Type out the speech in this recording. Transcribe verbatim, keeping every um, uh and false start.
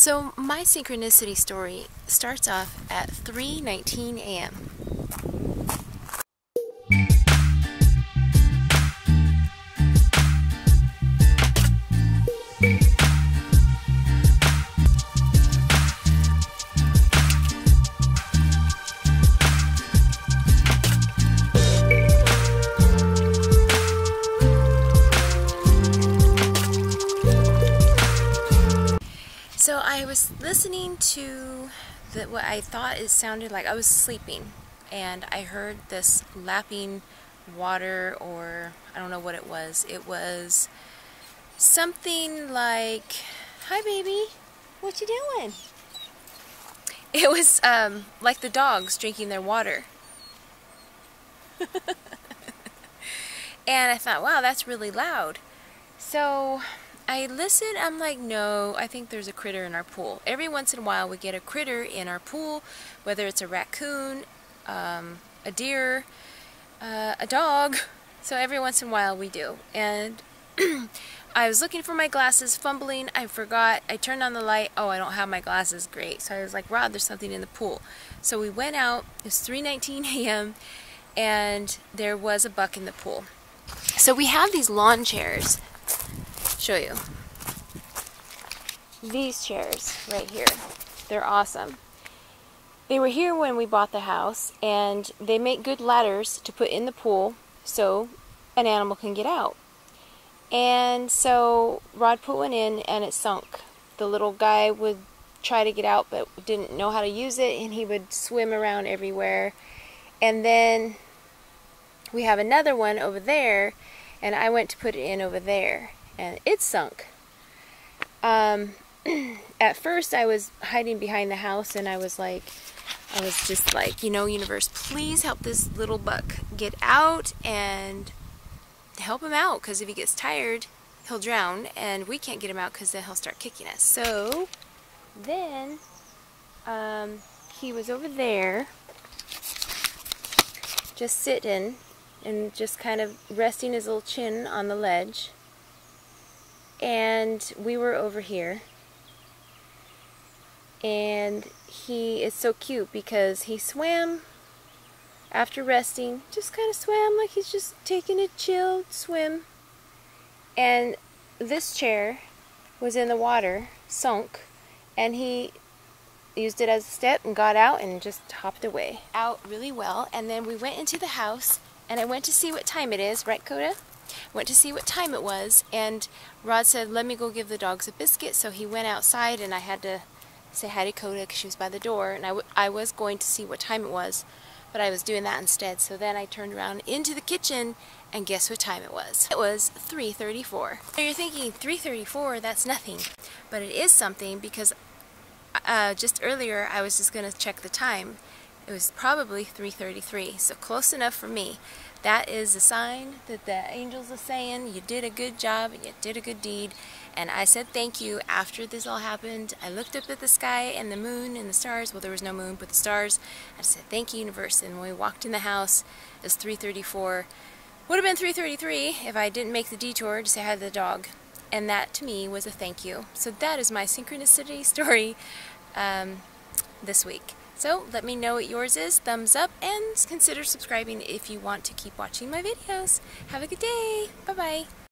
So my synchronicity story starts off at three nineteen a m So I was listening to the, what I thought it sounded like. I was sleeping and I heard this lapping water, or I don't know what it was. It was something like, "Hi baby, what you doing?" It was um, like the dogs drinking their water. And I thought, wow, that's really loud. So I listened. I'm like, no, I think there's a critter in our pool. Every once in a while we get a critter in our pool, whether it's a raccoon, um, a deer, uh, a dog. So every once in a while we do. And I was looking for my glasses, fumbling. I forgot. I turned on the light. Oh, I don't have my glasses. Great. So I was like, Rod, there's something in the pool. So we went out. It was three nineteen a m and there was a buck in the pool. So we have these lawn chairs. Show you these chairs right here. They're awesome. They were here when we bought the house, and they make good ladders to put in the pool so an animal can get out. And so Rod put one in and it sunk. The little guy would try to get out but didn't know how to use it, and he would swim around everywhere. And then we have another one over there, and I went to put it in over there, and it sunk. Um, at first I was hiding behind the house, and I was like, I was just like, you know, universe, please help this little buck get out and help him out, because if he gets tired, he'll drown, and we can't get him out because then he'll start kicking us. So then um, he was over there just sitting and just kind of resting his little chin on the ledge. And we were over here, and he is so cute because he swam after resting, just kind of swam like he's just taking a chill swim. And this chair was in the water, sunk, and he used it as a step and got out and just hopped away. Out really well. And then we went into the house, and I went to see what time it is, right, Coda? Went to see what time it was, and Rod said, let me go give the dogs a biscuit. So he went outside, and I had to say hi to Coda because she was by the door, and I, w I was going to see what time it was, but I was doing that instead. So then I turned around into the kitchen, and guess what time it was? It was three thirty-four. So you're thinking, three thirty-four, that's nothing, but it is something, because uh, just earlier I was just going to check the time. It was probably three thirty-three, so close enough for me. That is a sign that the angels are saying, you did a good job and you did a good deed. And I said thank you after this all happened. I looked up at the sky and the moon and the stars. Well, there was no moon, but the stars. I said, thank you, universe. And when we walked in the house, it was three thirty-four. Would have been three thirty-three if I didn't make the detour to say hi to the dog. And that, to me, was a thank you. So that is my synchronicity story um, this week. So let me know what yours is. Thumbs up, and consider subscribing if you want to keep watching my videos. Have a good day. Bye-bye.